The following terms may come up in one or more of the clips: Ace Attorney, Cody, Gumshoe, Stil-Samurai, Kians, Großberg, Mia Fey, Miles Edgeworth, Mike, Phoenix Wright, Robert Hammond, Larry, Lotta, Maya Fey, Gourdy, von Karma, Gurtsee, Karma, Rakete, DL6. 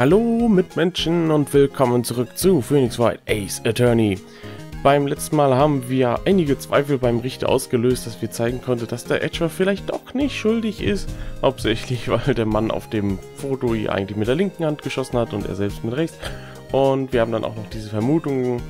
Hallo Mitmenschen und willkommen zurück zu Phoenix Wright, Ace Attorney. Beim letzten Mal haben wir einige Zweifel beim Richter ausgelöst, dass wir zeigen konnten, dass der Edgeworth vielleicht doch nicht schuldig ist. Hauptsächlich, weil der Mann auf dem Foto hier eigentlich mit der linken Hand geschossen hat und er selbst mit rechts. Und wir haben dann auch noch diese Vermutungen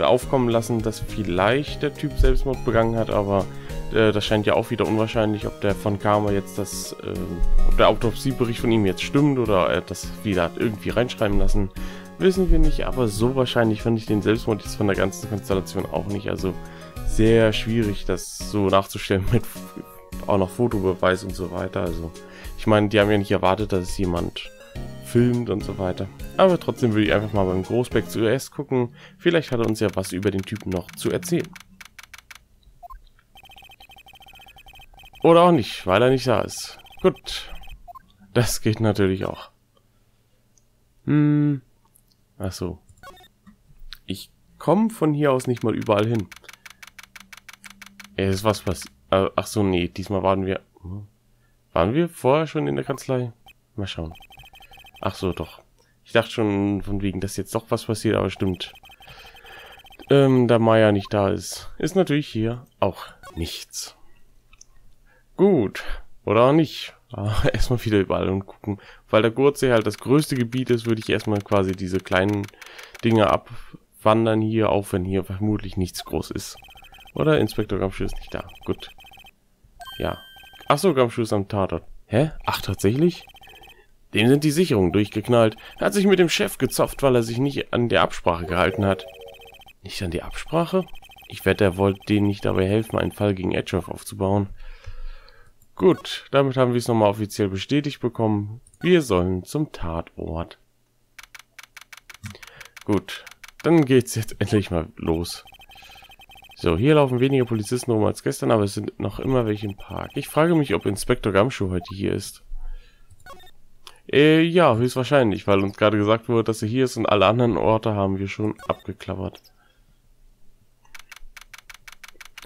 aufkommen lassen, dass vielleicht der Typ Selbstmord begangen hat, aber das scheint ja auch wieder unwahrscheinlich, ob der von Karma jetzt ob der Autopsiebericht von ihm jetzt stimmt oder er das wieder hat irgendwie reinschreiben lassen, wissen wir nicht, aber so wahrscheinlich fand ich den Selbstmord jetzt von der ganzen Konstellation auch nicht, also sehr schwierig das so nachzustellen mit auch noch Fotobeweis und so weiter, also ich meine, die haben ja nicht erwartet, dass es jemand filmt und so weiter. Aber trotzdem würde ich einfach mal beim Großberg zuerst gucken. Vielleicht hat er uns ja was über den Typen noch zu erzählen. Oder auch nicht, weil er nicht da ist. Gut. Das geht natürlich auch. Ach so. Ich komme von hier aus nicht mal überall hin. Es ist was passiert. Ach so, nee. Diesmal waren wir... Waren wir vorher schon in der Kanzlei? Mal schauen. Ach so, doch. Ich dachte schon von wegen, dass jetzt doch was passiert, aber stimmt. Da Maya nicht da ist, ist natürlich hier auch nichts. Gut. Oder auch nicht. Aber erstmal wieder überall und gucken. Weil der Gurtsee halt das größte Gebiet ist, würde ich erstmal quasi diese kleinen Dinge abwandern hier, auch wenn hier vermutlich nichts groß ist. Oder Inspektor Gumshoe ist nicht da. Gut. Ja. Ach so, Gumshoe ist am Tatort. Hä? Ach, tatsächlich? Dem sind die Sicherungen durchgeknallt. Er hat sich mit dem Chef gezopft, weil er sich nicht an der Absprache gehalten hat. Nicht an die Absprache? Ich wette, er wollte denen nicht dabei helfen, einen Fall gegen Edgeworth aufzubauen. Gut, damit haben wir es nochmal offiziell bestätigt bekommen. Wir sollen zum Tatort. Gut, dann geht's jetzt endlich mal los. So, hier laufen weniger Polizisten rum als gestern, aber es sind noch immer welche im Park. Ich frage mich, ob Inspektor Gumshoe heute hier ist. Ja, höchstwahrscheinlich, weil uns gerade gesagt wurde, dass er hier ist und alle anderen Orte haben wir schon abgeklappert.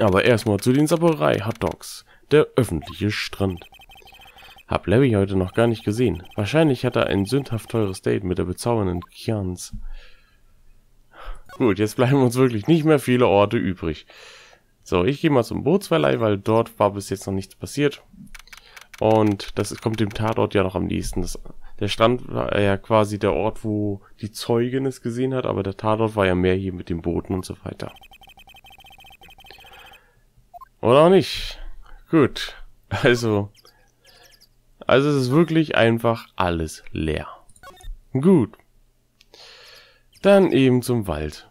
Aber erstmal zu den Samurai Hot Dogs, der öffentliche Strand. Hab Larry heute noch gar nicht gesehen. Wahrscheinlich hat er ein sündhaft teures Date mit der bezaubernden Kians. Gut, jetzt bleiben uns wirklich nicht mehr viele Orte übrig. So, ich gehe mal zum Bootsverleih, weil dort war bis jetzt noch nichts passiert. Und das kommt dem Tatort ja noch am nächsten. Der Strand war ja quasi der Ort, wo die Zeugin es gesehen hat, aber der Tatort war ja mehr hier mit den Booten und so weiter. Oder auch nicht. Gut. Also es ist wirklich einfach alles leer. Gut. Dann eben zum Wald.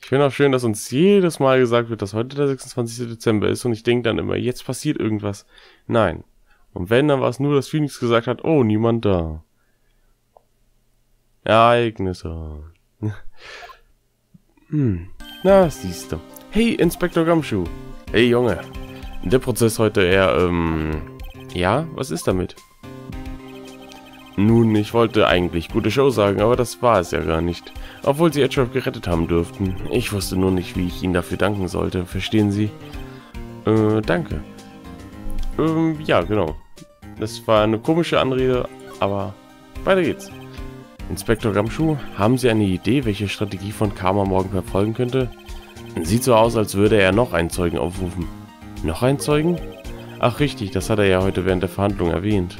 Ich finde auch schön, dass uns jedes Mal gesagt wird, dass heute der 26. Dezember ist und ich denke dann immer, jetzt passiert irgendwas. Nein. Und wenn, dann war es nur, dass Phoenix gesagt hat, oh, niemand da. Ereignisse. Na, siehst du. Hey, Inspektor Gumshoe. Hey, Junge. Der Prozess heute eher, ja, was ist damit? Nun, ich wollte eigentlich gute Show sagen, aber das war es ja gar nicht. Obwohl sie Edgeworth gerettet haben dürften. Ich wusste nur nicht, wie ich ihnen dafür danken sollte. Verstehen Sie? Danke. Ja, genau. Das war eine komische Anrede, aber weiter geht's. Inspektor Gumshoe, haben Sie eine Idee, welche Strategie von Karma morgen verfolgen könnte? Sieht so aus, als würde er noch einen Zeugen aufrufen. Noch einen Zeugen? Ach richtig, das hat er ja heute während der Verhandlung erwähnt.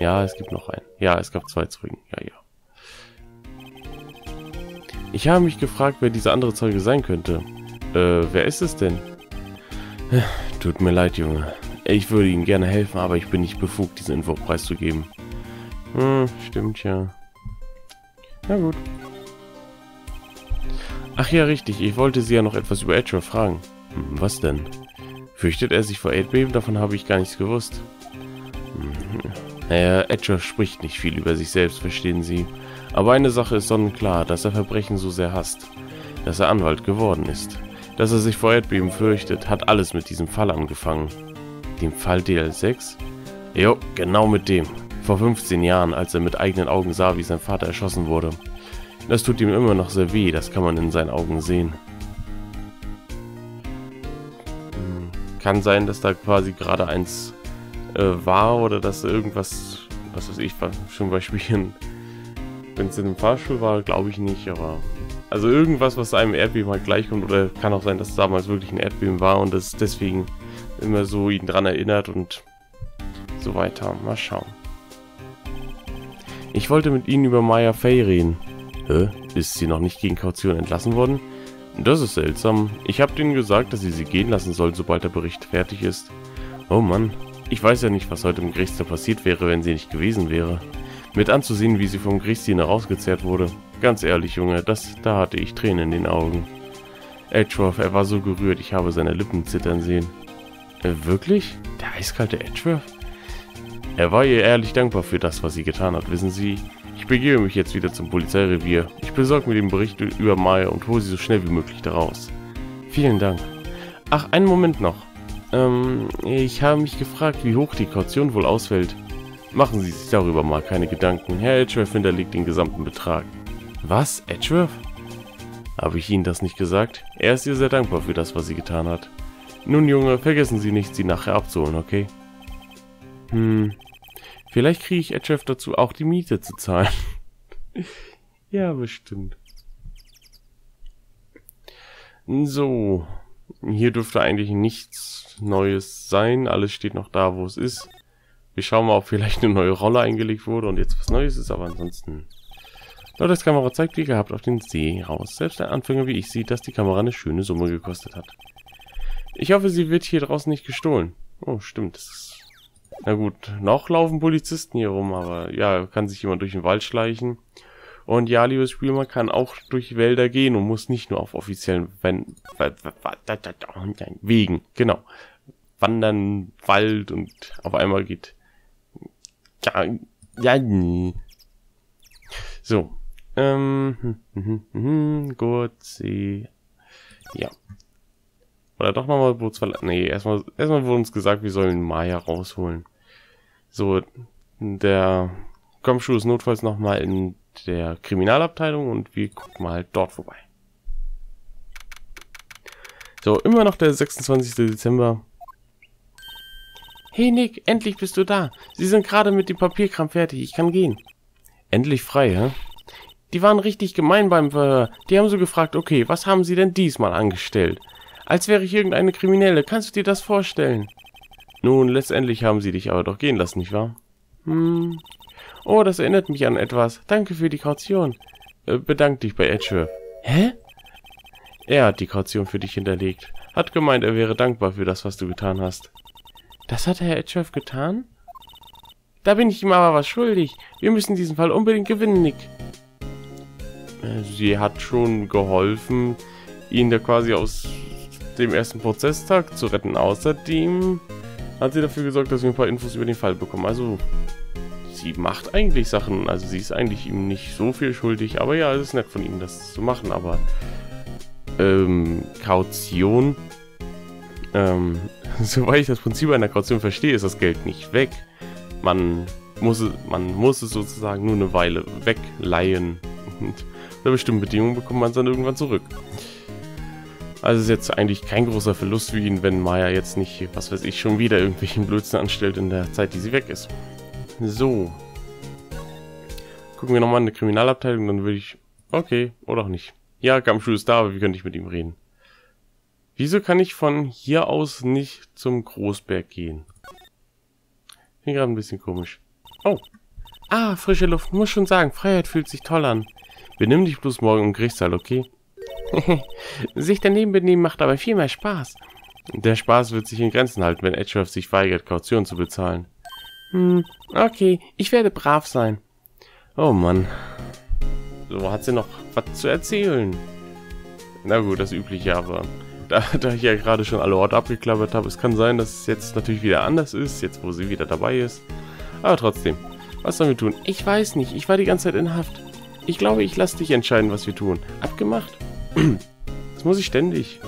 Ja, es gibt noch einen. Ja, es gab zwei Zeugen. Ja, ja. Ich habe mich gefragt, wer dieser andere Zeuge sein könnte. Wer ist es denn? Tut mir leid, Junge. Ich würde Ihnen gerne helfen, aber ich bin nicht befugt, diese Info preiszugeben. Stimmt ja. Na gut. Ach ja, richtig. Ich wollte Sie ja noch etwas über Edgeworth fragen. Was denn? Fürchtet er sich vor Erdbeben? Davon habe ich gar nichts gewusst. Naja, Edgeworth spricht nicht viel über sich selbst, verstehen Sie. Aber eine Sache ist sonnenklar, dass er Verbrechen so sehr hasst. Dass er Anwalt geworden ist. Dass er sich vor Erdbeben fürchtet, hat alles mit diesem Fall angefangen. Dem Fall DL6? Jo, genau mit dem. Vor 15 Jahren, als er mit eigenen Augen sah, wie sein Vater erschossen wurde. Das tut ihm immer noch sehr weh, das kann man in seinen Augen sehen. Kann sein, dass da quasi gerade eins war oder dass irgendwas, was weiß ich, zum Beispiel, wenn es in einem Fahrstuhl war, glaube ich nicht, aber also irgendwas, was einem Erdbeben halt gleichkommt, oder kann auch sein, dass es damals wirklich ein Erdbeben war und das deswegen immer so ihn dran erinnert und so weiter. Mal schauen. Ich wollte mit Ihnen über Maya Fey reden. Hä? Ist sie noch nicht gegen Kaution entlassen worden? Das ist seltsam. Ich habe denen gesagt, dass sie gehen lassen sollen, sobald der Bericht fertig ist. Oh Mann. Ich weiß ja nicht, was heute im Gerichtssaal passiert wäre, wenn sie nicht gewesen wäre. Mit anzusehen, wie sie vom Gerichtsdiener rausgezerrt wurde. Ganz ehrlich, Junge, da hatte ich Tränen in den Augen. Edgeworth, er war so gerührt, ich habe seine Lippen zittern sehen. Wirklich? Der eiskalte Edgeworth? Er war ihr ehrlich dankbar für das, was sie getan hat, wissen Sie? Ich begebe mich jetzt wieder zum Polizeirevier. Ich besorge mir den Bericht über Maya und hole sie so schnell wie möglich daraus. Vielen Dank. Ach, einen Moment noch. Ich habe mich gefragt, wie hoch die Kaution wohl ausfällt. Machen Sie sich darüber mal keine Gedanken. Herr Edgeworth hinterlegt den gesamten Betrag. Was? Edgeworth? Habe ich Ihnen das nicht gesagt? Er ist ihr sehr dankbar für das, was sie getan hat. Nun, Junge, vergessen Sie nicht, sie nachher abzuholen, okay? Vielleicht kriege ich Edgeworth dazu, auch die Miete zu zahlen. Ja, bestimmt. So. Hier dürfte eigentlich nichts Neues sein. Alles steht noch da, wo es ist. Wir schauen mal, ob vielleicht eine neue Rolle eingelegt wurde und jetzt was Neues ist, aber ansonsten... Lottes Kamera zeigt, wie gehabt, auf den See raus. Selbst ein Anfänger wie ich sieht, dass die Kamera eine schöne Summe gekostet hat. Ich hoffe, sie wird hier draußen nicht gestohlen. Oh, stimmt, das ist... Na gut, noch laufen Polizisten hier rum, aber ja, kann sich jemand durch den Wald schleichen. Und ja, liebes Spiel, man kann auch durch Wälder gehen und muss nicht nur auf offiziellen Wegen, genau, wandern, Wald und auf einmal geht... So, Gurtsee, ja. Oder doch nochmal Bootsverlass. Nee, erstmal wurde uns gesagt, wir sollen Maya rausholen. So, der Gumshoe ist notfalls nochmal in der Kriminalabteilung und wir gucken mal halt dort vorbei. So, immer noch der 26. Dezember. Hey Nick, endlich bist du da. Sie sind gerade mit dem Papierkram fertig. Ich kann gehen. Endlich frei, hä? Die waren richtig gemein beim Verhör. Die haben so gefragt, okay, was haben sie denn diesmal angestellt? Als wäre ich irgendeine Kriminelle. Kannst du dir das vorstellen? Nun, letztendlich haben sie dich aber doch gehen lassen, nicht wahr? Oh, das erinnert mich an etwas. Danke für die Kaution. Bedank dich bei Edgeworth. Hä? Er hat die Kaution für dich hinterlegt. Hat gemeint, er wäre dankbar für das, was du getan hast. Das hat Herr Edgeworth getan? Da bin ich ihm aber was schuldig. Wir müssen diesen Fall unbedingt gewinnen, Nick. Sie hat schon geholfen, ihn da quasi aus... dem ersten Prozesstag zu retten. Außerdem hat sie dafür gesorgt, dass wir ein paar Infos über den Fall bekommen. Also, sie macht eigentlich Sachen. Also, sie ist eigentlich ihm nicht so viel schuldig. Aber ja, es ist nett von ihm, das zu machen. Aber Kaution, soweit ich das Prinzip einer Kaution verstehe, ist das Geld nicht weg. Man muss es sozusagen nur eine Weile wegleihen. Und unter bestimmten Bedingungen bekommt man es dann irgendwann zurück. Also ist jetzt eigentlich kein großer Verlust für ihn, wenn Maya jetzt nicht, was weiß ich, schon wieder irgendwelchen Blödsinn anstellt in der Zeit, die sie weg ist. So. Gucken wir nochmal in der Kriminalabteilung, dann würde ich... Okay, oder auch nicht. Ja, Gumshoe ist da, aber wie könnte ich mit ihm reden? Wieso kann ich von hier aus nicht zum Großberg gehen? Finde gerade ein bisschen komisch. Oh. Ah, frische Luft. Muss schon sagen, Freiheit fühlt sich toll an. Benimm dich bloß morgen im Gerichtssaal, okay? Sich daneben benehmen macht aber viel mehr Spaß. Der Spaß wird sich in Grenzen halten, wenn Edgeworth sich weigert, Kaution zu bezahlen. Okay, ich werde brav sein. Oh Mann. So, hat sie noch was zu erzählen? Na gut, das Übliche, aber... Da ich ja gerade schon alle Orte abgeklappert habe, es kann sein, dass es jetzt natürlich wieder anders ist, jetzt wo sie wieder dabei ist. Aber trotzdem, was sollen wir tun? Ich weiß nicht, ich war die ganze Zeit in Haft. Ich glaube, ich lasse dich entscheiden, was wir tun. Abgemacht? Das muss ich ständig.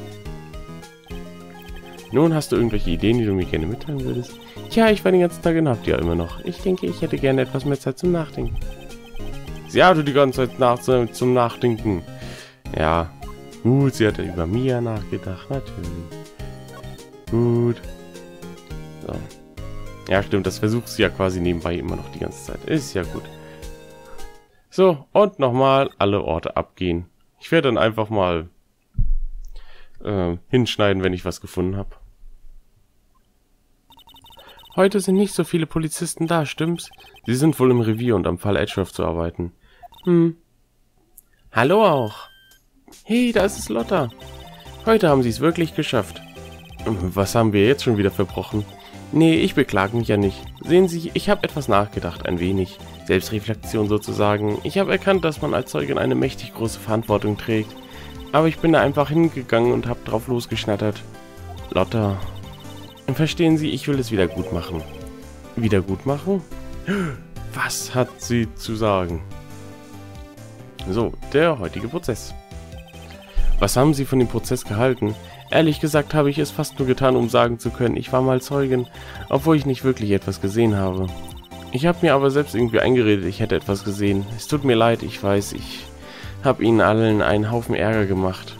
Nun, hast du irgendwelche Ideen, die du mir gerne mitteilen würdest? Tja, ich war den ganzen Tag in Haft, ja immer noch. Ich denke, ich hätte gerne etwas mehr Zeit zum Nachdenken. Sie hatte die ganze Zeit zum Nachdenken. Ja, gut, sie hat über Mia nachgedacht, natürlich. Gut. So. Ja, stimmt, das versuchst du ja quasi nebenbei immer noch die ganze Zeit. Ist ja gut. So, und nochmal alle Orte abgehen. Ich werde dann einfach mal hinschneiden, wenn ich was gefunden habe. Heute sind nicht so viele Polizisten da, stimmt's? Sie sind wohl im Revier und am Fall Edgeworth zu arbeiten. Hm. Hallo auch. Hey, da ist es Lotta. Heute haben sie es wirklich geschafft. Was haben wir jetzt schon wieder verbrochen? Nee, ich beklage mich ja nicht. Sehen Sie, ich habe etwas nachgedacht, ein wenig. Selbstreflexion sozusagen. Ich habe erkannt, dass man als Zeugin eine mächtig große Verantwortung trägt. Aber ich bin da einfach hingegangen und habe drauf losgeschnattert. Lotta. Verstehen Sie, ich will es wieder gut machen. Wieder gut machen? Was hat sie zu sagen? So, der heutige Prozess. Was haben Sie von dem Prozess gehalten? Ehrlich gesagt habe ich es fast nur getan, um sagen zu können, ich war mal Zeugin, obwohl ich nicht wirklich etwas gesehen habe. Ich habe mir aber selbst irgendwie eingeredet, ich hätte etwas gesehen. Es tut mir leid, ich weiß, ich habe Ihnen allen einen Haufen Ärger gemacht.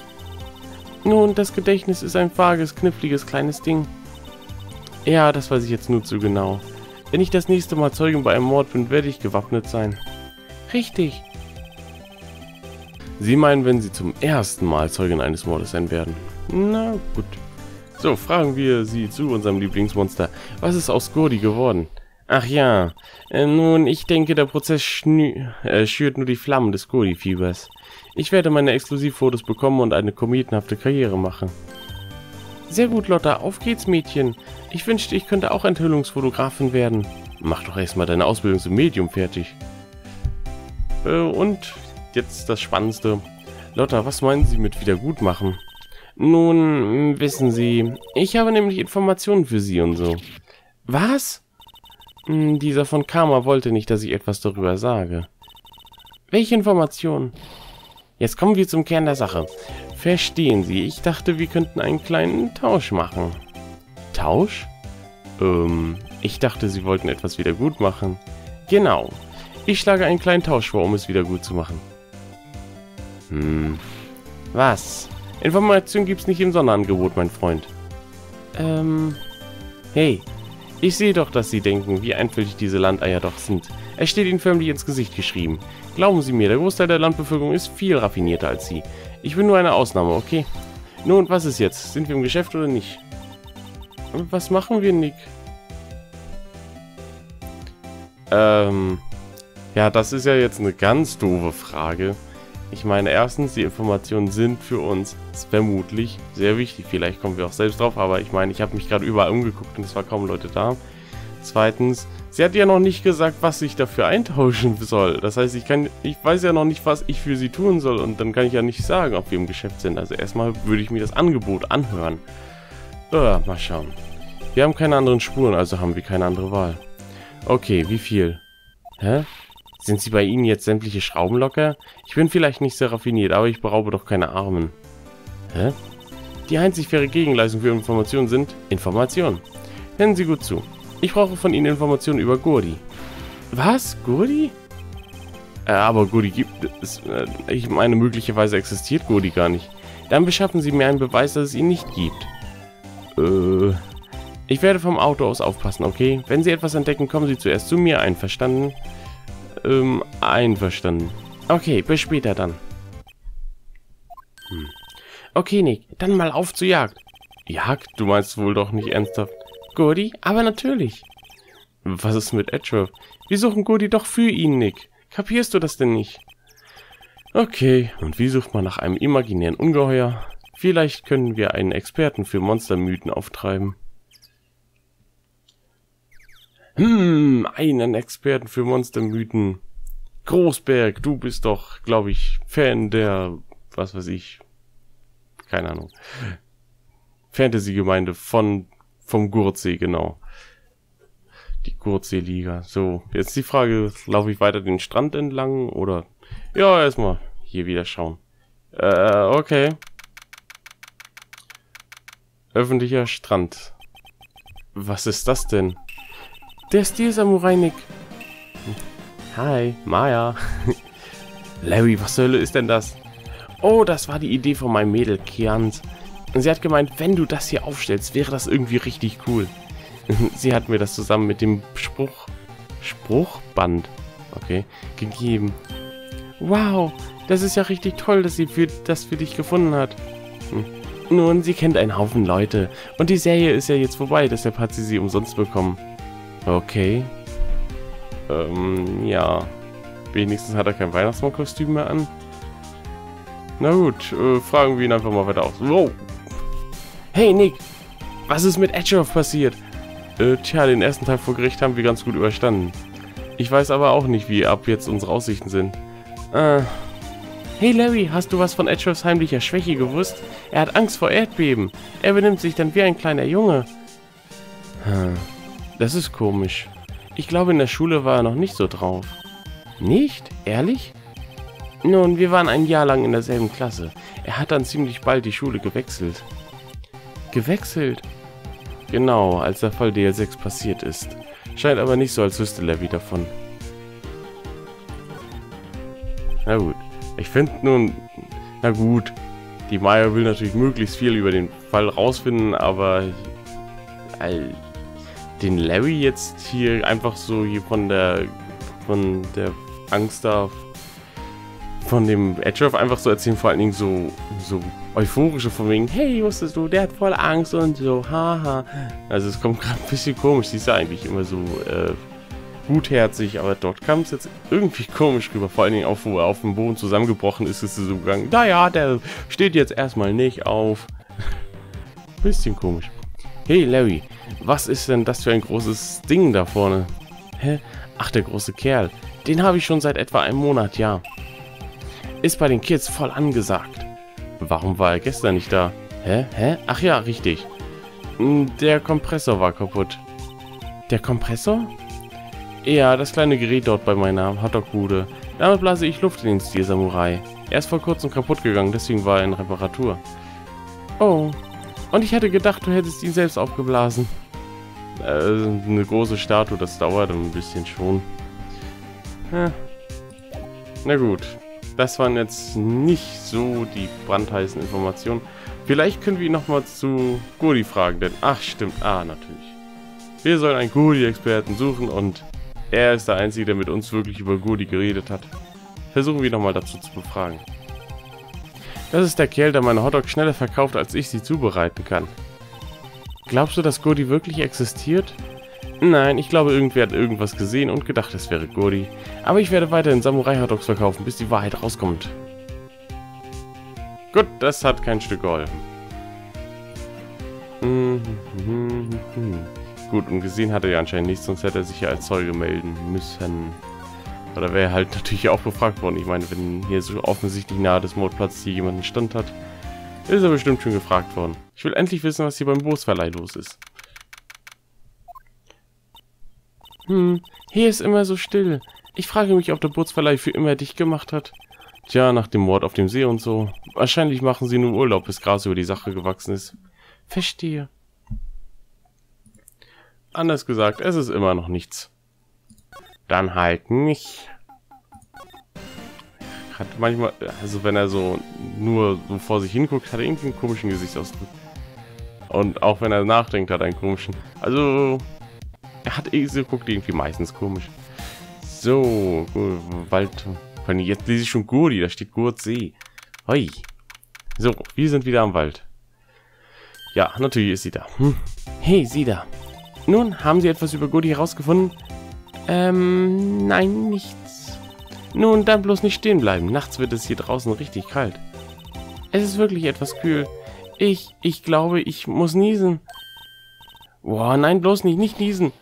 Nun, das Gedächtnis ist ein vages, kniffliges, kleines Ding. Ja, das weiß ich jetzt nur zu genau. Wenn ich das nächste Mal Zeugin bei einem Mord bin, werde ich gewappnet sein. Richtig. Sie meinen, wenn Sie zum ersten Mal Zeugin eines Mordes sein werden. Na gut. So, fragen wir Sie zu unserem Lieblingsmonster. Was ist aus Gourdy geworden? Ach ja, nun, ich denke, der Prozess schürt nur die Flammen des Gourdy-Fiebers. Ich werde meine Exklusivfotos bekommen und eine kometenhafte Karriere machen. Sehr gut, Lotta, auf geht's, Mädchen. Ich wünschte, ich könnte auch Enthüllungsfotografin werden. Mach doch erstmal deine Ausbildung zum Medium fertig. Und... jetzt das Spannendste. Lotta, was meinen Sie mit Wiedergutmachen? Nun, wissen Sie, ich habe nämlich Informationen für Sie und so. Was? Dieser von Karma wollte nicht, dass ich etwas darüber sage. Welche Informationen? Jetzt kommen wir zum Kern der Sache. Verstehen Sie, ich dachte, wir könnten einen kleinen Tausch machen. Tausch? Ich dachte, Sie wollten etwas wiedergutmachen. Genau. Ich schlage einen kleinen Tausch vor, um es wiedergutzumachen. Hm. Was? Information gibt's nicht im Sonderangebot, mein Freund. Hey. Ich sehe doch, dass Sie denken, wie einfältig diese Landeier doch sind. Es steht Ihnen förmlich ins Gesicht geschrieben. Glauben Sie mir, der Großteil der Landbevölkerung ist viel raffinierter als Sie. Ich bin nur eine Ausnahme, okay? Nun, was ist jetzt? Sind wir im Geschäft oder nicht? Was machen wir, Nick? Ja, das ist ja jetzt eine ganz doofe Frage. Ich meine, erstens, die Informationen sind für uns vermutlich sehr wichtig. Vielleicht kommen wir auch selbst drauf, aber ich meine, ich habe mich gerade überall umgeguckt und es war kaum Leute da. Zweitens, sie hat ja noch nicht gesagt, was ich dafür eintauschen soll. Das heißt, ich weiß ja noch nicht, was ich für sie tun soll und dann kann ich ja nicht sagen, ob wir im Geschäft sind. Also erstmal würde ich mir das Angebot anhören. Mal schauen. Wir haben keine anderen Spuren, also haben wir keine andere Wahl. Okay, wie viel? Hä? Sind Sie bei Ihnen jetzt sämtliche Schrauben locker? Ich bin vielleicht nicht sehr raffiniert, aber ich beraube doch keine Armen. Hä? Die einzig faire Gegenleistung für Informationen sind Informationen. Hören Sie gut zu. Ich brauche von Ihnen Informationen über Gourdy. Was? Gourdy? Aber Gourdy gibt es... ich meine, möglicherweise existiert Gourdy gar nicht. Dann beschaffen Sie mir einen Beweis, dass es ihn nicht gibt. Ich werde vom Auto aus aufpassen, okay? Wenn Sie etwas entdecken, kommen Sie zuerst zu mir, einverstanden? Einverstanden. Okay, bis später dann. Hm. Okay, Nick, dann mal auf zur Jagd. Jagd? Du meinst wohl doch nicht ernsthaft. Gourdy? Aber natürlich. Was ist mit Edgeworth? Wir suchen Gourdy doch für ihn, Nick. Kapierst du das denn nicht? Okay, und wie sucht man nach einem imaginären Ungeheuer? Vielleicht können wir einen Experten für Monstermythen auftreiben. Einen Experten für Monstermythen. Großberg, du bist doch, glaube ich, Fan der, was weiß ich, keine Ahnung, Fantasy-Gemeinde vom Gurtsee, genau. Die Gurtsee-Liga. So, jetzt die Frage, laufe ich weiter den Strand entlang oder, ja, erstmal hier wieder schauen. Okay. Öffentlicher Strand. Was ist das denn? Der Stil-Samurai, Nick. Hi, Maya. Larry, was zur Hölle ist denn das? Oh, das war die Idee von meinem Mädel, Kians. Und sie hat gemeint, wenn du das hier aufstellst, wäre das irgendwie richtig cool. Sie hat mir das zusammen mit dem Spruchband, okay, gegeben. Wow, das ist ja richtig toll, dass sie das für dich gefunden hat. Nun, sie kennt einen Haufen Leute. Und die Serie ist ja jetzt vorbei, deshalb hat sie umsonst bekommen. Okay. Ja. Wenigstens hat er kein Weihnachtsmannkostüm mehr an. Na gut, fragen wir ihn einfach mal weiter aus. Wow. Hey, Nick. Was ist mit Edgeworth passiert? Tja, den ersten Tag vor Gericht haben wir ganz gut überstanden. Ich weiß aber auch nicht, wie ab jetzt unsere Aussichten sind. Hey Larry, hast du was von Edgeworths heimlicher Schwäche gewusst? Er hat Angst vor Erdbeben. Er benimmt sich dann wie ein kleiner Junge. Das ist komisch. Ich glaube, in der Schule war er noch nicht so drauf. Nicht? Ehrlich? Nun, wir waren ein Jahr lang in derselben Klasse. Er hat dann ziemlich bald die Schule gewechselt. Gewechselt? Genau, als der Fall DL6 passiert ist. Scheint aber nicht so, als wüsste Larry davon. Na gut. Ich finde nun... Na gut. Die Maya will natürlich möglichst viel über den Fall rausfinden, aber... Den Larry jetzt hier einfach so hier von der Angst da... Von dem Edgeworth einfach so erzählen, vor allen Dingen so euphorische von wegen, hey, wusstest du, der hat voll Angst und so, haha. Also es kommt gerade ein bisschen komisch, sie ist ja eigentlich immer so gutherzig, aber dort kam es jetzt irgendwie komisch rüber, vor allen Dingen auch, wo er auf dem Boden zusammengebrochen ist, ist es so gegangen, naja, der steht jetzt erstmal nicht auf. Bisschen komisch. Hey Larry, was ist denn das für ein großes Ding da vorne? Hä? Ach, der große Kerl, den habe ich schon seit etwa einem Monat, ja. Ist bei den Kids voll angesagt. Warum war er gestern nicht da? Hä? Ach ja, richtig. Der Kompressor war kaputt. Der Kompressor? Ja, das kleine Gerät dort bei meiner Hotdog-Bude. Damit blase ich Luft in den Stil-Samurai. Er ist vor kurzem kaputt gegangen, deswegen war er in Reparatur. Oh, und ich hätte gedacht, du hättest ihn selbst aufgeblasen. Eine große Statue, das dauert ein bisschen schon. Na gut. Das waren jetzt nicht so die brandheißen Informationen. Vielleicht können wir ihn nochmal zu Gourdy fragen, denn... Ach, stimmt. Ah, natürlich. Wir sollen einen Gourdy-Experten suchen und er ist der Einzige, der mit uns wirklich über Gourdy geredet hat. Versuchen wir nochmal dazu zu befragen. Das ist der Kerl, der meine Hotdog schneller verkauft, als ich sie zubereiten kann. Glaubst du, dass Gourdy wirklich existiert? Nein, ich glaube, irgendwer hat irgendwas gesehen und gedacht, es wäre Gourdy. Aber ich werde weiterhin Samurai-Hotdogs verkaufen, bis die Wahrheit rauskommt. Gut, das hat kein Stück geholfen. Gut, und gesehen hat er ja anscheinend nichts, sonst hätte er sich ja als Zeuge melden müssen. Oder wäre er halt natürlich auch befragt worden. Ich meine, wenn hier so offensichtlich nahe des Mordplatzes hier jemanden Stand hat, ist er bestimmt schon gefragt worden. Ich will endlich wissen, was hier beim Bootsverleih los ist. Hier ist immer so still. Ich frage mich, ob der Bootsverleih für immer dicht gemacht hat. Tja, nach dem Mord auf dem See und so. Wahrscheinlich machen sie nur Urlaub, bis Gras über die Sache gewachsen ist. Verstehe. Anders gesagt, es ist immer noch nichts. Dann halt nicht. Hat manchmal, also wenn er so nur so vor sich hinguckt, hat er irgendwie einen komischen Gesichtsausdruck. Und auch wenn er nachdenkt, hat er einen komischen. Also... Er hat guckt irgendwie meistens komisch. So, Wald. Jetzt lese ich schon Gourdy, da steht Gurtsee. Hoi. So, wir sind wieder am Wald. Ja, natürlich ist sie da. Hey, sie da. Nun, haben Sie etwas über Gourdy herausgefunden? Nein, nichts. Nun, dann bloß nicht stehen bleiben. Nachts wird es hier draußen richtig kalt. Es ist wirklich etwas kühl. Ich glaube, ich muss niesen. Boah, nein, bloß nicht, nicht niesen.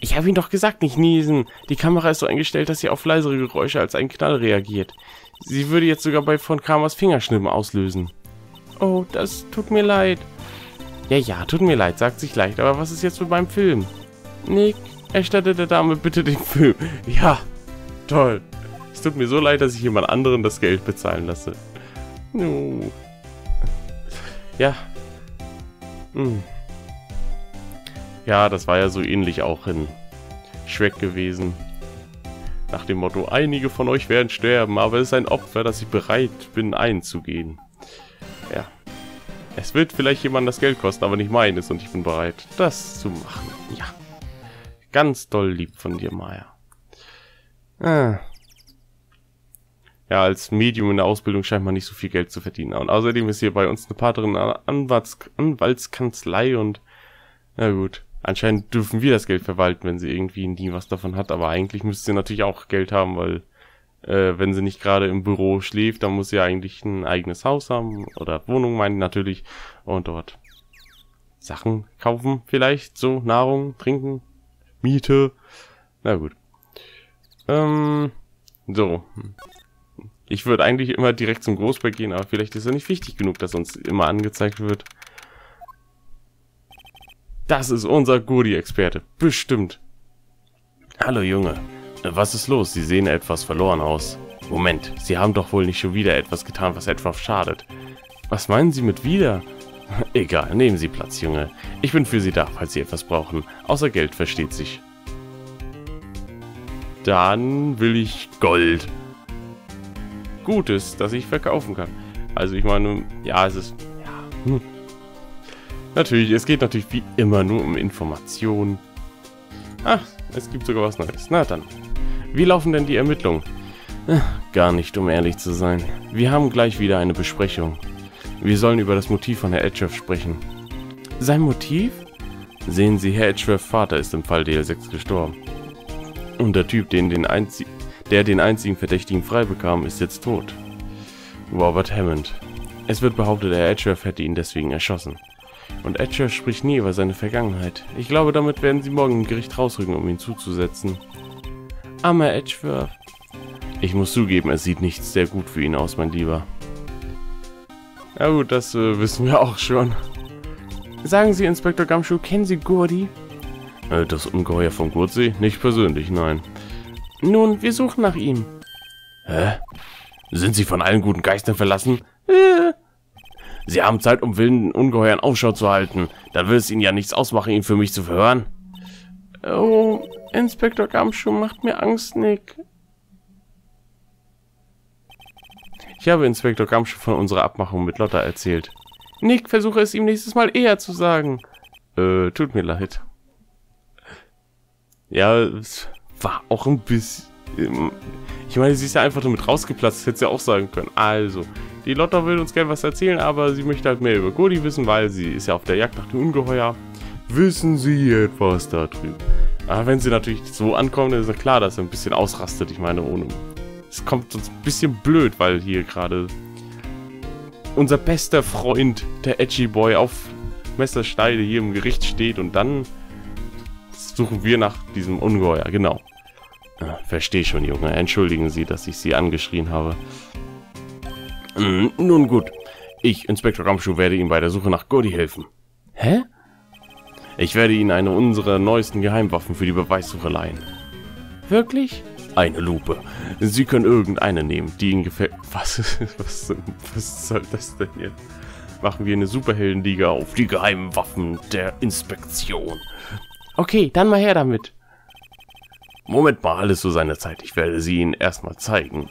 Ich habe Ihnen doch gesagt, nicht niesen. Die Kamera ist so eingestellt, dass sie auf leisere Geräusche als einen Knall reagiert. Sie würde jetzt sogar bei von Karmas Fingerschnippen auslösen. Oh, das tut mir leid. Ja, tut mir leid, sagt sich leicht. Aber was ist jetzt mit meinem Film? Nick, erstatte der Dame bitte den Film. Ja, toll. Es tut mir so leid, dass ich jemand anderen das Geld bezahlen lasse. No. Ja. Ja, das war ja so ähnlich auch in Schreck gewesen. Nach dem Motto, einige von euch werden sterben, aber es ist ein Opfer, dass ich bereit bin, einzugehen. Ja. Es wird vielleicht jemand das Geld kosten, aber nicht meines und ich bin bereit, das zu machen. Ja. Ganz doll lieb von dir, Maya. Ah. Ja, als Medium in der Ausbildung scheint man nicht so viel Geld zu verdienen. Und außerdem ist hier bei uns eine Partnerin Anwaltskanzlei und... Na gut. Anscheinend dürfen wir das Geld verwalten, wenn sie irgendwie nie was davon hat. Aber eigentlich müsste sie natürlich auch Geld haben, weil wenn sie nicht gerade im Büro schläft, dann muss sie eigentlich ein eigenes Haus haben oder Wohnung, meine ich natürlich. Und dort Sachen kaufen vielleicht, so Nahrung, Trinken, Miete. Na gut. So. Ich würde eigentlich immer direkt zum Großberg gehen, aber vielleicht ist er nicht wichtig genug, dass uns immer angezeigt wird. Das ist unser Gourdy-Experte. Bestimmt. Hallo, Junge. Was ist los? Sie sehen etwas verloren aus. Moment, Sie haben doch wohl nicht schon wieder etwas getan, was etwas schadet. Was meinen Sie mit wieder? Egal, nehmen Sie Platz, Junge. Ich bin für Sie da, falls Sie etwas brauchen. Außer Geld, versteht sich. Dann will ich Gold. Gutes, das ich verkaufen kann. Also ich meine, ja, es ist... Ja, natürlich, es geht natürlich wie immer nur um Informationen. Ach, es gibt sogar was Neues. Na dann, wie laufen denn die Ermittlungen? Gar nicht, um ehrlich zu sein. Wir haben gleich wieder eine Besprechung. Wir sollen über das Motiv von Herrn Edgeworth sprechen. Sein Motiv? Sehen Sie, Herr Edgeworths Vater ist im Fall DL6 gestorben. Und der Typ, der den einzigen Verdächtigen freibekam, ist jetzt tot. Robert Hammond. Es wird behauptet, Herr Edgeworth hätte ihn deswegen erschossen. Und Edgeworth spricht nie über seine Vergangenheit. Ich glaube, damit werden sie morgen im Gericht rausrücken, um ihn zuzusetzen. Armer Edgeworth. Ich muss zugeben, es sieht nicht sehr gut für ihn aus, mein Lieber. Na gut, das wissen wir auch schon. Sagen Sie, Inspektor Gumshoe, kennen Sie Gourdy? Das Ungeheuer von Gurtsee? Nicht persönlich, nein. Nun, wir suchen nach ihm. Hä? Sind Sie von allen guten Geistern verlassen? Sie haben Zeit, um wilden Ungeheuern Aufschau zu halten. Dann will es Ihnen ja nichts ausmachen, ihn für mich zu verhören. Oh, Inspektor Gumshoe macht mir Angst, Nick. Ich habe Inspektor Gumshoe von unserer Abmachung mit Lotta erzählt. Nick, versuche es ihm nächstes Mal eher zu sagen. Tut mir leid. Ja, es war auch ein bisschen... Ich meine, sie ist ja einfach damit rausgeplatzt, das hätte sie ja auch sagen können. Also, die Lotta will uns gerne was erzählen, aber sie möchte halt mehr über Gourdy wissen, weil sie ist ja auf der Jagd nach dem Ungeheuer. Wissen Sie etwas da drüben? Aber wenn sie natürlich so ankommt, dann ist ja klar, dass er ein bisschen ausrastet. Ich meine, ohne... Es kommt uns ein bisschen blöd, weil hier gerade unser bester Freund, der Edgy Boy, auf Messerschneide hier im Gericht steht und dann suchen wir nach diesem Ungeheuer, genau. Verstehe schon, Junge. Entschuldigen Sie, dass ich Sie angeschrien habe. Nun gut. Ich, Inspektor Gumshoe, werde Ihnen bei der Suche nach Gourdy helfen. Hä? Ich werde Ihnen eine unserer neuesten Geheimwaffen für die Beweissuche leihen. Wirklich? Eine Lupe. Sie können irgendeine nehmen, die Ihnen gefällt. Was soll das denn jetzt? Machen wir eine Superheldenliga auf die geheimen Waffen der Inspektion. Okay, dann mal her damit. Moment mal, alles zu seiner Zeit. Ich werde sie Ihnen erstmal zeigen.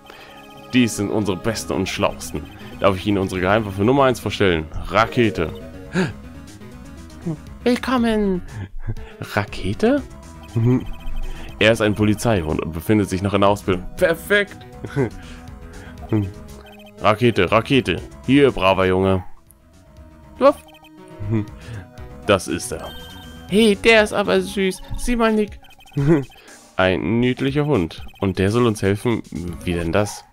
Dies sind unsere besten und schlauesten. Darf ich Ihnen unsere Geheimwaffe Nummer 1 vorstellen? Rakete. Willkommen. Rakete? Er ist ein Polizeihund und befindet sich noch in der Ausbildung. Perfekt. Rakete, Rakete. Hier, braver Junge. Das ist er. Hey, der ist aber süß. Sieh mal, Nick. Ein niedlicher Hund. Und der soll uns helfen. Wie denn das?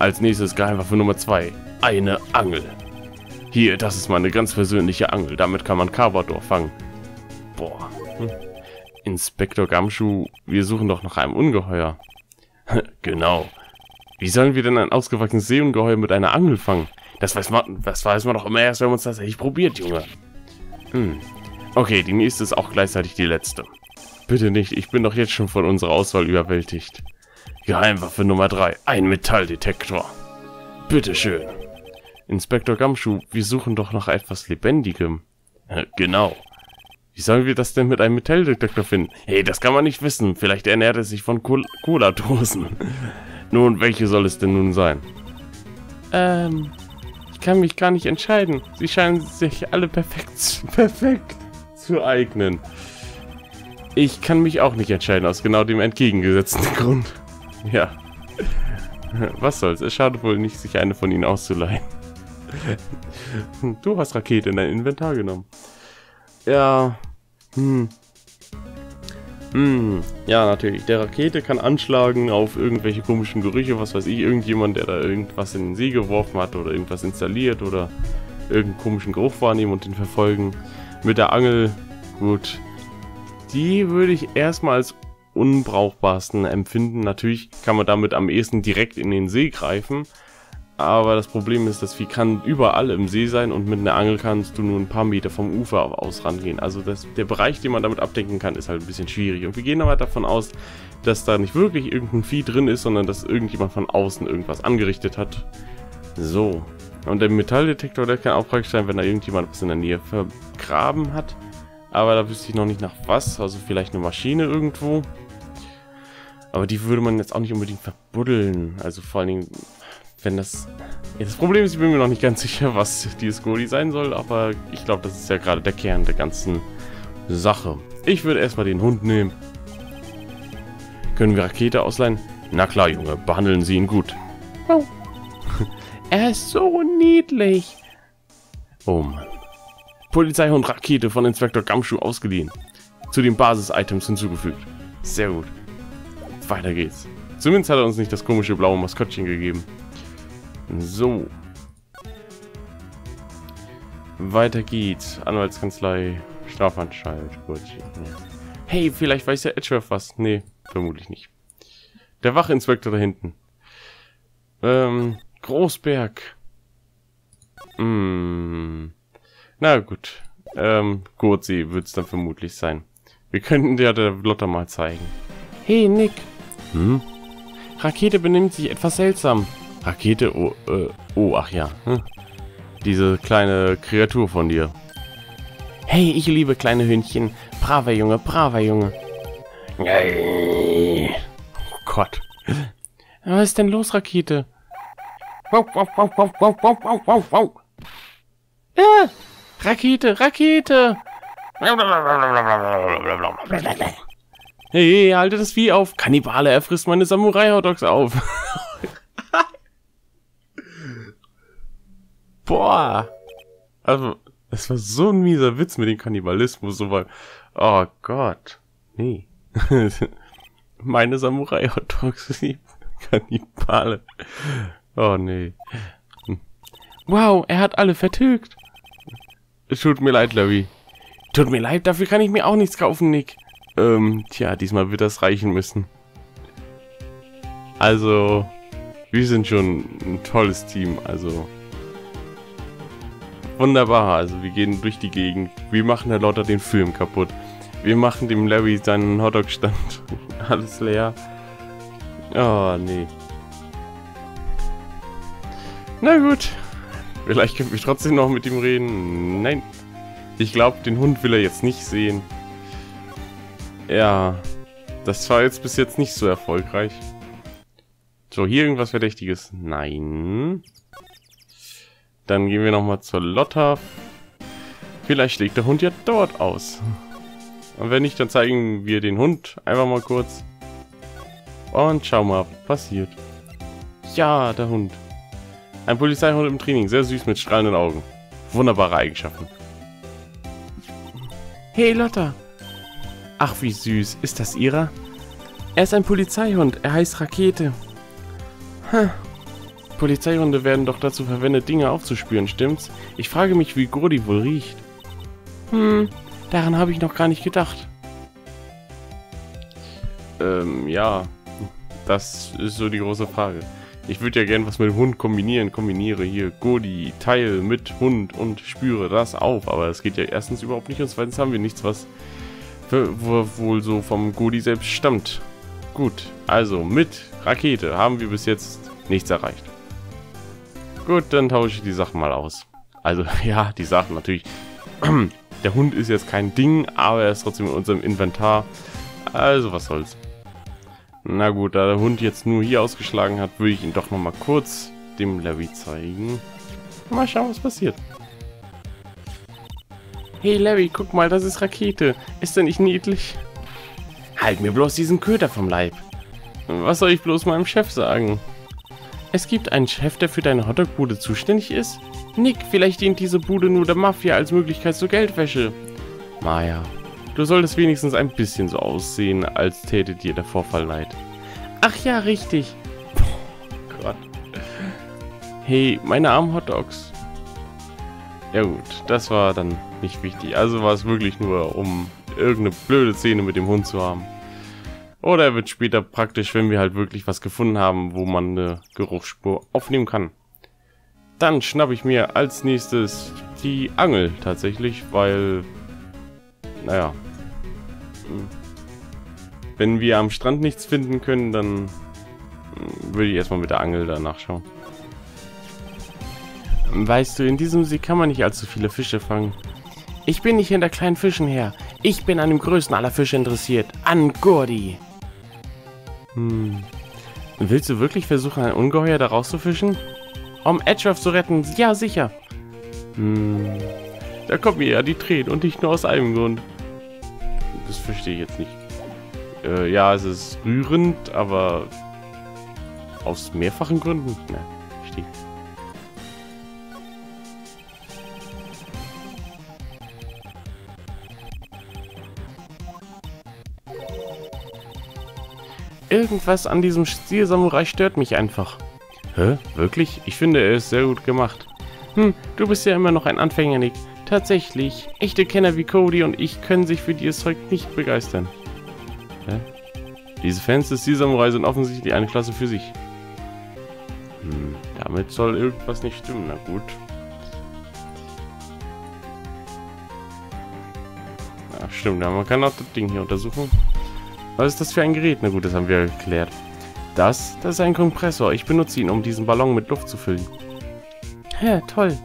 Als nächstes Geheimwaffe Nummer 2. Eine Angel. Hier, das ist meine ganz persönliche Angel. Damit kann man Karbator fangen. Boah. Inspektor Gumshoe, wir suchen doch nach einem Ungeheuer. Genau. Wie sollen wir denn ein ausgewachsenes Seeungeheuer mit einer Angel fangen? Das weiß man doch immer erst, wenn man es tatsächlich probiert, Junge. Okay, die nächste ist auch gleichzeitig die letzte. Bitte nicht, ich bin doch jetzt schon von unserer Auswahl überwältigt. Geheimwaffe Nummer 3, ein Metalldetektor. Bitteschön. Inspektor Gumshoe, wir suchen doch nach etwas Lebendigem. Genau. Wie sollen wir das denn mit einem Metalldetektor finden? Hey, das kann man nicht wissen. Vielleicht ernährt es sich von Cola-Dosen. Nun, welche soll es denn nun sein? Ich kann mich gar nicht entscheiden. Sie scheinen sich alle perfekt zu eignen. Ich kann mich auch nicht entscheiden, aus genau dem entgegengesetzten Grund. Ja. Was soll's, es schadet wohl nicht, sich eine von ihnen auszuleihen. Du hast Rakete in dein Inventar genommen. Ja. Ja, natürlich. Der Rakete kann anschlagen auf irgendwelche komischen Gerüche, was weiß ich, irgendjemand, der da irgendwas in den See geworfen hat oder irgendwas installiert oder irgendeinen komischen Geruch wahrnehmen und den verfolgen. Mit der Angel, gut. Die würde ich erstmal als unbrauchbarsten empfinden. Natürlich kann man damit am ehesten direkt in den See greifen. Aber das Problem ist, das Vieh kann überall im See sein und mit einer Angel kannst du nur ein paar Meter vom Ufer aus rangehen. Also der Bereich, den man damit abdecken kann, ist halt ein bisschen schwierig. Und wir gehen aber davon aus, dass da nicht wirklich irgendein Vieh drin ist, sondern dass irgendjemand von außen irgendwas angerichtet hat. So. Und der Metalldetektor, der kann auch praktisch sein, wenn da irgendjemand was in der Nähe vergraben hat. Aber da wüsste ich noch nicht nach was. Also vielleicht eine Maschine irgendwo. Aber die würde man jetzt auch nicht unbedingt verbuddeln. Also vor allen Dingen... Wenn das... Ja, das Problem ist, ich bin mir noch nicht ganz sicher, was dieses Gourdy sein soll, aber ich glaube, das ist ja gerade der Kern der ganzen Sache. Ich würde erstmal den Hund nehmen. Können wir Rakete ausleihen? Na klar, Junge, behandeln Sie ihn gut. Oh. Er ist so niedlich. Oh Mann. Polizeihund Rakete von Inspektor Gumshoe ausgeliehen. Zu den Basis-Items hinzugefügt. Sehr gut. Weiter geht's. Zumindest hat er uns nicht das komische blaue Maskottchen gegeben. So. Weiter geht's. Anwaltskanzlei, Strafanstalt, Gurtsee. Hey, vielleicht weiß der Edgeworth was. Nee, vermutlich nicht. Der Wachinspektor da hinten. Großberg. Na gut. Gurtsee wird's dann vermutlich sein. Wir könnten dir der Lotta mal zeigen. Hey, Nick. Hm? Rakete benimmt sich etwas seltsam. Rakete, oh, ach ja. Hm. Diese kleine Kreatur von dir. Hey, ich liebe kleine Hündchen. Braver Junge, braver Junge. Oh Gott. Was ist denn los, Rakete? Ah, Rakete, Rakete. Hey, halte das Vieh auf. Kannibale, er frisst meine Samurai-Hotdogs auf. Boah! Also, das war so ein mieser Witz mit dem Kannibalismus, so weil... Oh Gott. Nee. Meine Samurai-Hotdogs, die Kannibale. Oh nee. Wow, er hat alle vertilgt. Tut mir leid, Larry. Tut mir leid, dafür kann ich mir auch nichts kaufen, Nick. Tja, diesmal wird das reichen müssen. Also, wir sind schon ein tolles Team, also... Wunderbar, also wir gehen durch die Gegend, wir machen der Lotta den Film kaputt, wir machen dem Larry seinen Hotdog-Stand, alles leer. Oh, nee. Na gut, vielleicht können wir trotzdem noch mit ihm reden. Nein, ich glaube, den Hund will er jetzt nicht sehen. Ja, das war jetzt bis jetzt nicht so erfolgreich. So, hier irgendwas Verdächtiges? Nein... Dann gehen wir nochmal zur Lotta. Vielleicht legt der Hund ja dort aus. Und wenn nicht, dann zeigen wir den Hund einfach mal kurz. Und schau mal, was passiert. Ja, der Hund. Ein Polizeihund im Training, sehr süß mit strahlenden Augen. Wunderbare Eigenschaften. Hey Lotta. Ach, wie süß. Ist das ihrer? Er ist ein Polizeihund. Er heißt Rakete. Hm. Polizeihunde werden doch dazu verwendet, Dinge aufzuspüren, stimmt's? Ich frage mich, wie Gourdy wohl riecht. Hm, daran habe ich noch gar nicht gedacht. Ja, das ist so die große Frage. Ich würde ja gern was mit Hund kombinieren. Kombiniere hier Gourdy, Teil mit Hund und spüre das auf. Aber das geht ja erstens überhaupt nicht und zweitens haben wir nichts, was wohl so vom Gourdy selbst stammt. Gut, also mit Rakete haben wir bis jetzt nichts erreicht. Gut, dann tausche ich die Sachen mal aus. Also, ja, die Sachen natürlich. Der Hund ist jetzt kein Ding, aber er ist trotzdem in unserem Inventar. Also was soll's. Na gut, da der Hund jetzt nur hier ausgeschlagen hat, würde ich ihn doch nochmal kurz dem Larry zeigen. Mal schauen, was passiert. Hey Larry, guck mal, das ist Rakete. Ist er nicht niedlich? Halt mir bloß diesen Köter vom Leib. Was soll ich bloß meinem Chef sagen? Es gibt einen Chef, der für deine Hotdog-Bude zuständig ist? Nick, vielleicht dient diese Bude nur der Mafia als Möglichkeit zur Geldwäsche. Maya, du solltest wenigstens ein bisschen so aussehen, als täte dir der Vorfall leid. Ach ja, richtig. Oh Gott. Hey, meine armen Hotdogs. Ja gut, das war dann nicht wichtig. Also war es wirklich nur, um irgendeine blöde Szene mit dem Hund zu haben. Oder er wird später praktisch, wenn wir halt wirklich was gefunden haben, wo man eine Geruchsspur aufnehmen kann. Dann schnappe ich mir als nächstes die Angel tatsächlich, weil, naja, wenn wir am Strand nichts finden können, dann würde ich erstmal mit der Angel danach schauen. Weißt du, in diesem See kann man nicht allzu viele Fische fangen. Ich bin nicht hinter kleinen Fischen her. Ich bin an dem größten aller Fische interessiert. An Gourdy. Willst du wirklich versuchen, ein Ungeheuer daraus zu fischen? Um Edgeworth zu retten? Ja, sicher. Da kommt mir ja die Tränen und nicht nur aus einem Grund. Das verstehe ich jetzt nicht. Ja, es ist rührend, aber aus mehrfachen Gründen? Na, verstehe ich. Irgendwas an diesem Stil-Samurai stört mich einfach. Hä? Wirklich? Ich finde, er ist sehr gut gemacht. Du bist ja immer noch ein Anfänger, Nick. Tatsächlich, echte Kenner wie Cody und ich können sich für dieses Zeug nicht begeistern. Hä? Diese Fans des Stil-Samurai sind offensichtlich eine Klasse für sich. Damit soll irgendwas nicht stimmen, na gut. Ach stimmt, man kann auch das Ding hier untersuchen. Was ist das für ein Gerät? Na gut, das haben wir geklärt. Das ist ein Kompressor. Ich benutze ihn, um diesen Ballon mit Luft zu füllen. Ja, toll.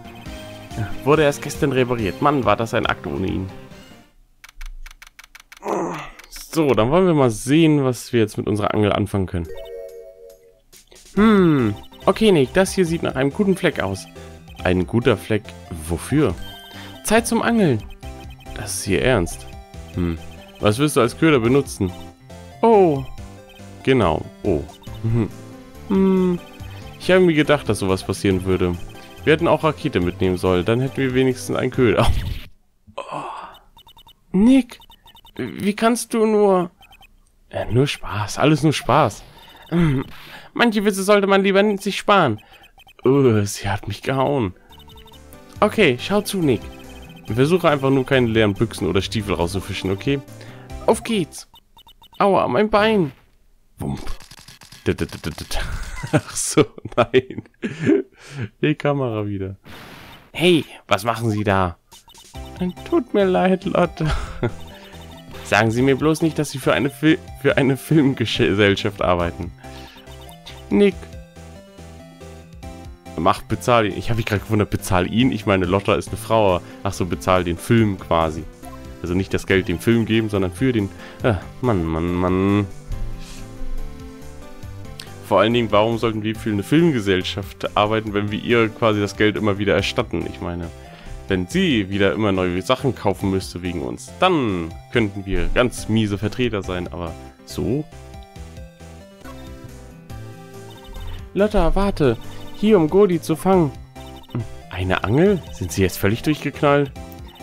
Wurde erst gestern repariert. Mann, war das ein Akt ohne ihn. So, dann wollen wir mal sehen, was wir jetzt mit unserer Angel anfangen können. Okay, Nick, das hier sieht nach einem guten Fleck aus. Ein guter Fleck? Wofür? Zeit zum Angeln. Das ist hier ernst. Was wirst du als Köder benutzen? Oh. Genau. Oh. Ich habe mir gedacht, dass sowas passieren würde. Wir hätten auch Rakete mitnehmen sollen. Dann hätten wir wenigstens einen Köder. Nick, wie kannst du nur... nur Spaß. Alles nur Spaß. Manche Witze sollte man lieber nicht sich sparen. Sie hat mich gehauen. Okay, schau zu, Nick. Versuche einfach nur keine leeren Büchsen oder Stiefel rauszufischen, okay? Auf geht's. Aua, mein Bein. Ach so, nein. Die Kamera wieder. Hey, was machen Sie da? Tut mir leid, Lotta. Sagen Sie mir bloß nicht, dass Sie für eine Filmgesellschaft arbeiten. Nick. Bezahl ihn. Ich habe mich gerade gewundert, bezahl ihn. Ich meine, Lotta ist eine Frau. Ach so, bezahl den Film quasi. Also nicht das Geld dem Film geben, sondern für den... Mann. Vor allen Dingen, warum sollten wir für eine Filmgesellschaft arbeiten, wenn wir ihr quasi das Geld immer wieder erstatten? Ich meine, wenn sie wieder immer neue Sachen kaufen müsste wegen uns, dann könnten wir ganz miese Vertreter sein, aber so? Lotta, warte! Hier, um Gourdy zu fangen. Eine Angel? Sind Sie jetzt völlig durchgeknallt?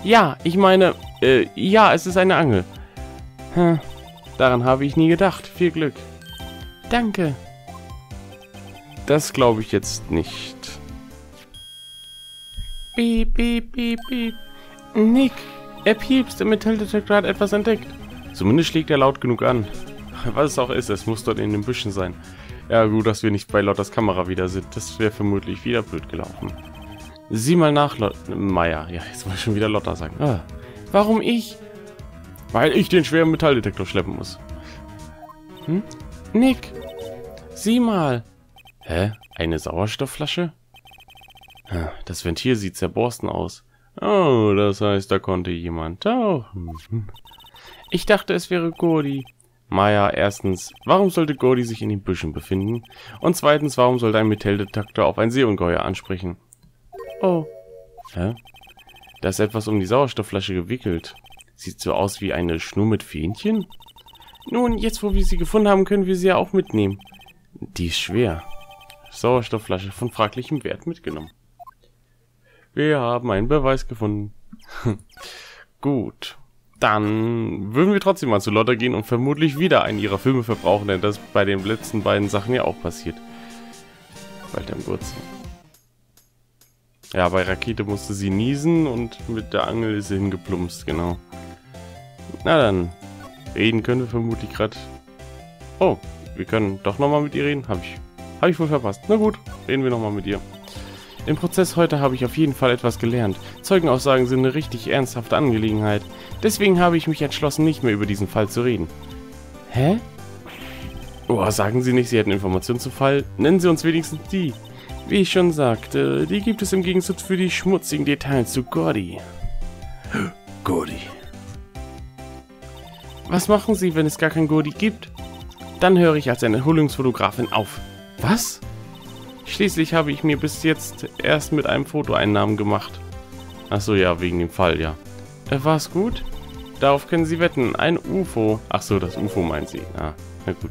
Ja, ich meine, ja, es ist eine Angel. Daran habe ich nie gedacht. Viel Glück. Danke. Das glaube ich jetzt nicht. Piep, piep, piep, piep. Nick, er piepst, der Metalldetektor hat etwas entdeckt. Zumindest schlägt er laut genug an. Was es auch ist, es muss dort in den Büschen sein. Ja, gut, dass wir nicht bei Lottas Kamera wieder sind. Das wäre vermutlich wieder blöd gelaufen. Sieh mal nach, Maya. Ja, jetzt muss ich schon wieder Lotta sagen. Warum ich? Weil ich den schweren Metalldetektor schleppen muss. Nick, sieh mal. Hä? Eine Sauerstoffflasche? Das Ventil sieht zerborsten aus. Oh, das heißt, da konnte jemand tauchen. Ich dachte, es wäre Gourdy. Maya, erstens, warum sollte Gourdy sich in den Büschen befinden? Und zweitens, warum sollte ein Metalldetektor auf ein Seeungeheuer ansprechen? Oh. Hä? Da ist etwas um die Sauerstoffflasche gewickelt. Sieht so aus wie eine Schnur mit Fähnchen? Nun, jetzt wo wir sie gefunden haben, können wir sie ja auch mitnehmen. Die ist schwer. Sauerstoffflasche von fraglichem Wert mitgenommen. Wir haben einen Beweis gefunden. Gut. Dann würden wir trotzdem mal zu Lotta gehen und vermutlich wieder einen ihrer Filme verbrauchen, denn das bei den letzten beiden Sachen ja auch passiert. Weiter im Gurtsee. Ja, bei Rakete musste sie niesen und mit der Angel ist sie hingeplumpst, genau. Na dann. Reden können wir vermutlich gerade. Oh, wir können doch nochmal mit ihr reden? Hab ich wohl verpasst. Na gut, reden wir nochmal mit ihr. Im Prozess heute habe ich auf jeden Fall etwas gelernt. Zeugenaussagen sind eine richtig ernsthafte Angelegenheit. Deswegen habe ich mich entschlossen, nicht mehr über diesen Fall zu reden. Hä? Oh, sagen Sie nicht, Sie hätten Informationen zum Fall. Nennen Sie uns wenigstens die. Wie ich schon sagte, die gibt es im Gegensatz für die schmutzigen Details zu Gourdy. Gourdy. Was machen Sie, wenn es gar kein Gourdy gibt? Dann höre ich als eine Erholungsfotografin auf. Was? Schließlich habe ich mir bis jetzt erst mit einem Foto einen Namen gemacht. Achso, ja, wegen dem Fall, ja. War's gut? Darauf können Sie wetten. Ein UFO. Achso, das UFO meint sie. Ah, na gut.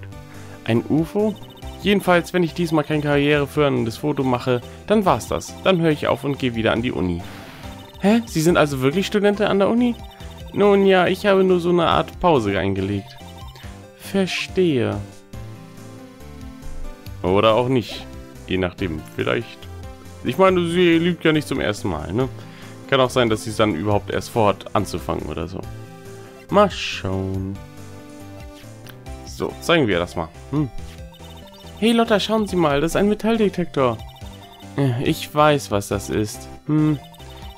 Ein UFO? Jedenfalls, wenn ich diesmal keine Karriere für ein Foto mache, dann war's das. Dann höre ich auf und gehe wieder an die Uni. Hä? Sie sind also wirklich Studenten an der Uni? Nun ja, ich habe nur so eine Art Pause eingelegt. Verstehe. Oder auch nicht. Je nachdem, vielleicht. Ich meine, sie lügt ja nicht zum ersten Mal, ne? Kann auch sein, dass sie es dann überhaupt erst vorhat, anzufangen oder so. Mal schauen. So, zeigen wir das mal. Hey Lotta, schauen Sie mal, das ist ein Metalldetektor. Ich weiß, was das ist.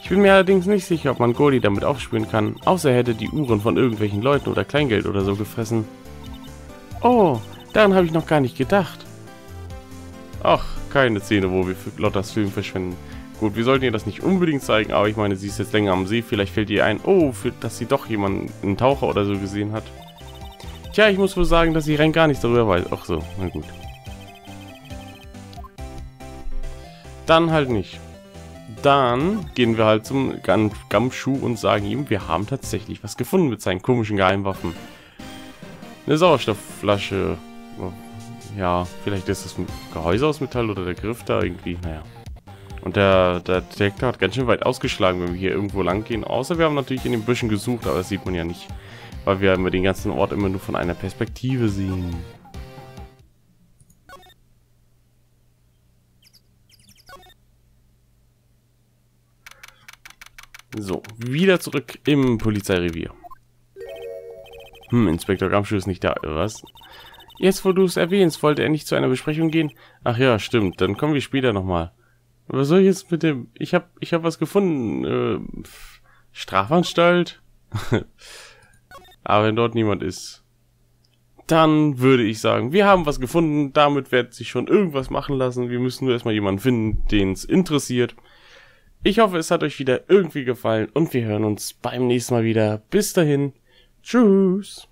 Ich bin mir allerdings nicht sicher, ob man Gourdy damit aufspüren kann, außer er hätte die Uhren von irgendwelchen Leuten oder Kleingeld oder so gefressen. Oh, daran habe ich noch gar nicht gedacht. Ach, keine Szene, wo wir Lottas Film verschwenden. Gut, wir sollten ihr das nicht unbedingt zeigen, aber ich meine, sie ist jetzt länger am See. Vielleicht fällt ihr ein, oh, dass sie doch jemanden, einen Taucher oder so gesehen hat. Tja, ich muss wohl sagen, dass sie rein gar nichts darüber weiß. Ach so, na gut. Dann halt nicht. Dann gehen wir halt zum Gumshoe und sagen ihm, wir haben tatsächlich was gefunden mit seinen komischen Geheimwaffen. Eine Sauerstoffflasche. Ja, vielleicht ist das ein Gehäuse aus Metall oder der Griff da irgendwie, naja. Und der Detektor hat ganz schön weit ausgeschlagen, wenn wir hier irgendwo lang gehen. Außer wir haben natürlich in den Büschen gesucht, aber das sieht man ja nicht. Weil wir den ganzen Ort immer nur von einer Perspektive sehen. So, wieder zurück im Polizeirevier. Inspektor Gumshoe ist nicht da, oder was? Jetzt, wo du es erwähnst, wollte er nicht zu einer Besprechung gehen? Ach ja, stimmt, dann kommen wir später nochmal. Was soll ich jetzt mit dem... Ich hab was gefunden. Strafanstalt? Aber wenn dort niemand ist, dann würde ich sagen, wir haben was gefunden, damit wird sich schon irgendwas machen lassen. Wir müssen nur erstmal jemanden finden, den es interessiert. Ich hoffe, es hat euch wieder irgendwie gefallen und wir hören uns beim nächsten Mal wieder. Bis dahin, tschüss!